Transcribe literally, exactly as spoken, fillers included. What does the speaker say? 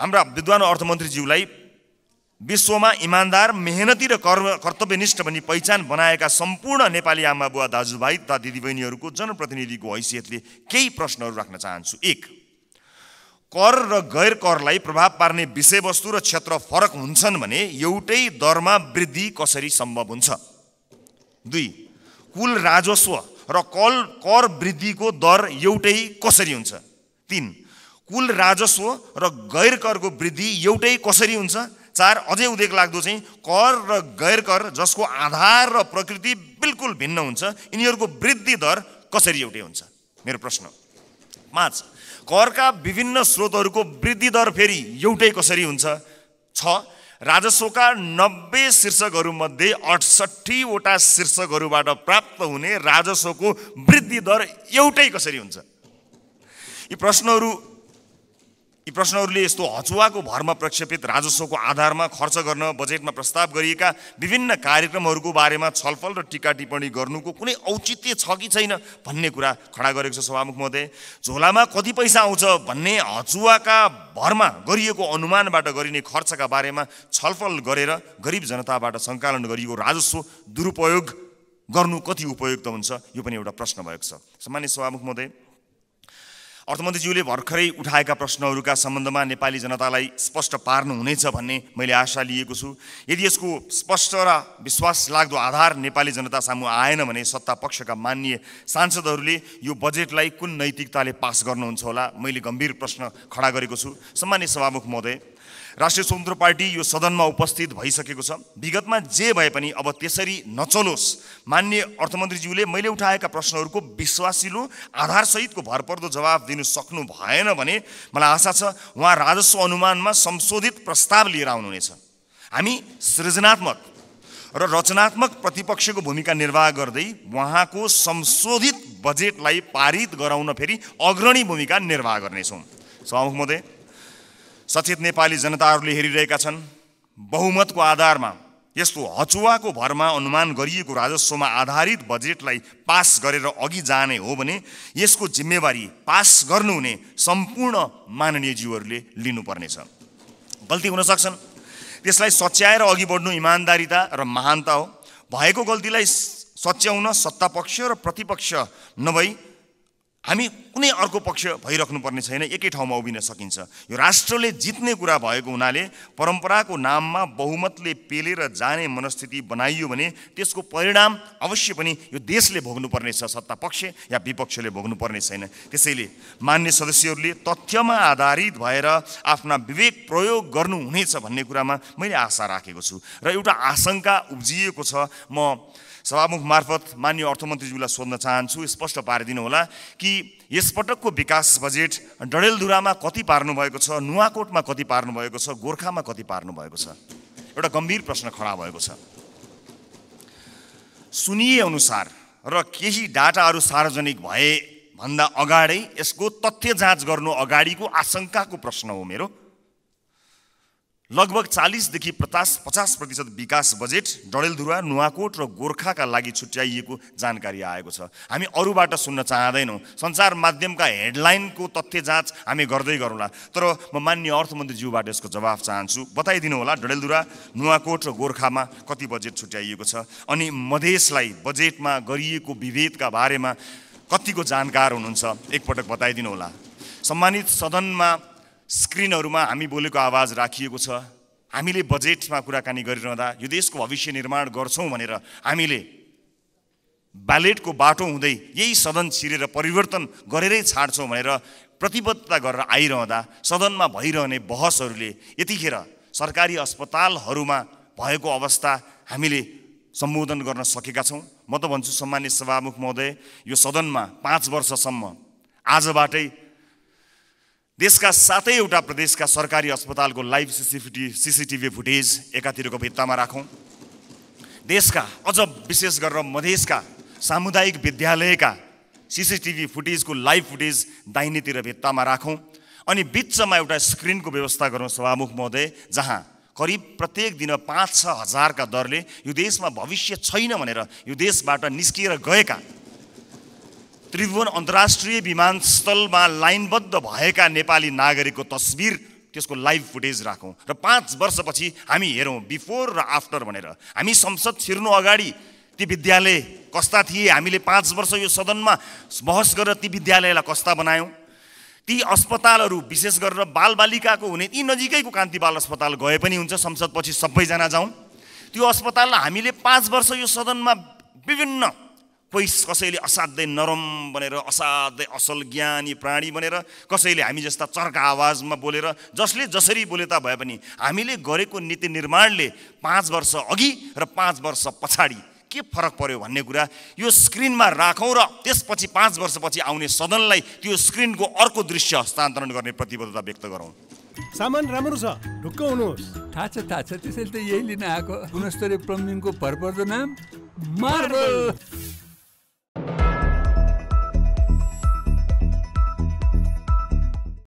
हाम्रा विद्वान अर्थमन्त्रीज्यूलाई विश्वमा इमानदार मेहनती र कर्तव्यनिष्ठ भनी पहिचान बनाएका सम्पूर्ण नेपाली आमा बुवा दाजुभाइ तथा दिदीबहिनीहरूको जनप्रतिनिधिको हैसियतले केही प्रश्नहरू राख्न चाहन्छु। एक, कर र गैर करलाई प्रभाव पार्ने विषयवस्तु र क्षेत्र फरक हुन्छन् भने एउटै दरमा वृद्धि कसरी सम्भव हुन्छ? दुई, कुल राजस्व र कर वृद्धिको दर एउटै कसरी हुन्छ? तीन, कुल राजस्व र गैर करको वृद्धि एउटै कसरी हुन्छ? चार, अझै उदेक लाग्दो चाहिँ कर र गैर कर जसको आधार र प्रकृति बिल्कुल भिन्न हुन्छ यिनीहरूको वृद्धि दर कसरी एउटै हुन्छ? मेरो प्रश्न। पाँच, करका विभिन्न स्रोतहरूको वृद्धि दर फेरि एउटै कसरी हुन्छ? छ, राजस्वका नब्बे शीर्षकहरूमध्ये अठसट्ठी वटा शीर्षकहरूबाट प्राप्त हुने राजस्वको वृद्धि दर एउटै कसरी हुन्छ? यी प्रश्नहरू यी प्रश्नहरूले यस्तो हचुवाको भरमा प्रक्षेपित राजस्वको आधारमा खर्च गर्न बजेटमा प्रस्ताव गरिएका विभिन्न कार्यक्रमहरूको बारेमा छलफल र टीका टिप्पणी गर्नुको कुनै औचित्य छ कि छैन भन्ने कुरा खडा गरेको छ। सभामुख महोदय, झोलामा कति पैसा आउँछ भन्ने हचुवाका भरमा गरिएको अनुमानबाट गरिने खर्चका बारेमा छलफल गरेर गरिब जनताबाट सङ्कलन गरिएको राजस्व दुरुपयोग गर्नु कति उपयुक्त हुन्छ, यो पनि एउटा प्रश्न भएको छ। सम्माननीय सभामुख महोदय, अर्थमन्त्रीज्यूले भर्खरै उठाएका प्रश्नहरूका सम्बन्धमा नेपाली जनतालाई स्पष्ट पार्नुहुनेछ भन्ने मैले आशा लिएको छु। यदि यसको स्पष्ट र विश्वास लाग्दो आधार नेपाली जनता सामु आएन भने सत्ता पक्षका मान्य सांसदहरूले यो बजेटलाई कुन नैतिकताले पास गर्नुहुन्छ होला, मैले गम्भीर प्रश्न खडा गरेको छु। सम्माननीय सभामुख महोदय, राष्ट्रिय स्वतन्त्र पार्टी यो सदनमा उपस्थित भइसकेको छ। विगतमा जे भए पनि अब त्यसरी नचलोस्। माननीय अर्थमन्त्रीज्यूले मैले उठाएका प्रश्नहरूको विश्वासिलो आधारसहितको भरपर्दो जवाब दिनु सक्नु भएन भने मलाई आशा छ उहाँ राजस्व अनुमानमा संशोधित प्रस्ताव लिएर आउनुहुनेछ। हामी सृजनात्मक र रचनात्मक प्रतिपक्षको भूमिका निर्वाह गर्दै उहाँको संशोधित बजेटलाई पारित गराउन फेरि अग्रणी भूमिका निर्वाह गर्नेछौँ। सभामुख महोदय, सचेत नेपाली जनताहरूले हेरिरहेका छन्। बहुमतको आधारमा यस्तो हचुवाको भरमा अनुमान गरिएको राजस्वमा आधारित बजेटलाई पास गरेर अघि जाने हो भने यसको जिम्मेवारी पास गर्नुहुने सम्पूर्ण माननीयज्यूहरूले लिनुपर्नेछ। गल्ती हुन सक्छन्, त्यसलाई सच्याएर अघि बढ्नु इमान्दारिता र महानता हो। भएको गल्तीलाई सच्याउन सत्ता पक्ष र प्रतिपक्ष नभई हामी कुनै अर्को पक्ष भइराख्नुपर्ने छैन। एकै ठाउँमा उभिन सकिन्छ। यो राष्ट्रले जित्ने कुरा भएको हुनाले परम्पराको नाममा बहुमतले पेलेर जाने मनस्थिति बनाइयो भने त्यसको परिणाम अवश्य पनि यो देशले भोग्नुपर्नेछ, सत्ता पक्ष या विपक्षले भोग्नुपर्ने छैन। त्यसैले मान्य सदस्यहरूले तथ्यमा आधारित भएर आफ्ना विवेक प्रयोग गर्नुहुनेछ भन्ने कुरामा मैले आशा राखेको छु। र एउटा आशंका उब्जिएको छ, म सभामुख मार्फत मान्य अर्थमन्त्रीज्यूलाई सोध्न चाहन्छु, स्पष्ट पारिदिनु होला कि यसपटकको विकास बजेट डडेलधुरामा कति पार्नुभएको छ, नुवाकोटमा कति पार्नुभएको छ, गोर्खामा कति पार्नुभएको छ? एउटा गम्भीर प्रश्न खडा भएको छ। सुनिएअनुसार र केही डाटाहरू सार्वजनिक भए भन्दा अगाडि यसको तथ्य जाँच गर्नु अगाडिको आशंकाको प्रश्न हो मेरो। लगभग चालीसदेखि पचास पचास प्रतिशत विकास बजेट डडेलधुरा, नुवाकोट र गोर्खाका लागि छुट्याइएको जानकारी आएको छ। हामी अरूबाट सुन्न चाहँदैनौँ। सञ्चार माध्यमका हेडलाइनको तथ्य जाँच हामी गर्दै गरौँला, तर म मान्य अर्थमन्त्रीज्यूबाट यसको जवाफ चाहन्छु। बताइदिनु होला डडेलधुरा, नुवाकोट र गोर्खामा कति बजेट छुट्याइएको छ अनि मधेसलाई बजेटमा गरिएको विभेदका बारेमा कतिको जानकार हुनुहुन्छ, एकपटक बताइदिनु होला। सम्मानित सदनमा स्क्रिनहरुमा हामी बोलेको आवाज राखिएको छ। हामीले बजेटमा कुराकानी गरिरहँदा यो देशको भविष्य निर्माण गर्छौं भनेर हामीले ब्यालेटको बाटो हुँदै यही सदन छिरेर परिवर्तन गरेरै छाड्छौं भनेर प्रतिबद्धता गरेर आइरहँदा सदनमा भइरहने बहसहरूले यतिखेर सरकारी अस्पतालहरुमा भएको अवस्था हामीले सम्बोधन गर्न सकेका छौं। म त भन्छु सम्माननीय सभामुख महोदय, यो सदनमा पाँच वर्षसम्म आजबाटै देशका सातैवटा प्रदेशका सरकारी अस्पतालको लाइभ सीसीटीभी सीसीटीभी फुटेज एकातिरको भित्तामा राखौँ। देशका अझ विशेष गरेर मधेसका सामुदायिक विद्यालयका सीसीटीभी फुटेजको लाइभ फुटेज दाहिनेतिर भित्तामा राखौँ अनि बिचमा एउटा स्क्रिनको व्यवस्था गरौँ। सभामुख महोदय, जहाँ करिब प्रत्येक दिन पाँच छ हजारका दरले यो देशमा भविष्य छैन भनेर यो देशबाट निस्किएर गएका, त्रिभुवन अन्तर्राष्ट्रिय विमानस्थलमा लाइनबद्ध भएका नेपाली नागरिकको तस्बिर त्यसको लाइभ फुटेज राखौं र पाँच वर्षपछि हामी हेरौं बिफोर र आफ्टर भनेर। हामी संसद छिर्नु अगाडि ती विद्यालय कस्ता थिए, हामीले पाँच वर्ष यो सदनमा बहस गरेर ती विद्यालयलाई कस्ता बनायौं, ती अस्पतालहरू विशेष गरेर बालबालिकाको हुने यी नजिकैको कान्ति बाल अस्पताल गए पनि हुन्छ, संसदपछि सबैजना जाउँ त्यो अस्पताललाई। हामीले पाँच वर्ष यो सदनमा विभिन्न कोही कसैले असाध्यै नरम बनेर असाध्यै असल ज्ञानी प्राणी बनेर, कसैले हामी जस्ता चर्का आवाजमा बोलेर, जसले जसरी बोले त भए पनि हामीले गरेको नीति निर्माणले पाँच वर्ष अघि र पाँच वर्ष पछाडि के फरक पर्यो भन्ने कुरा यो स्क्रिनमा राखौँ र त्यसपछि पाँच वर्षपछि आउने सदनलाई त्यो स्क्रिनको अर्को दृश्य हस्तान्तरण गर्ने प्रतिबद्धता व्यक्त गरौँ। सामान राम्रो छ, ढुक्क हुनुहोस्। थाहा छ थाहा छ, त्यसैले त यही लिन आएको। गुणस्तरीय प्लम्बिङको भरपर्दो नाम मार्बल।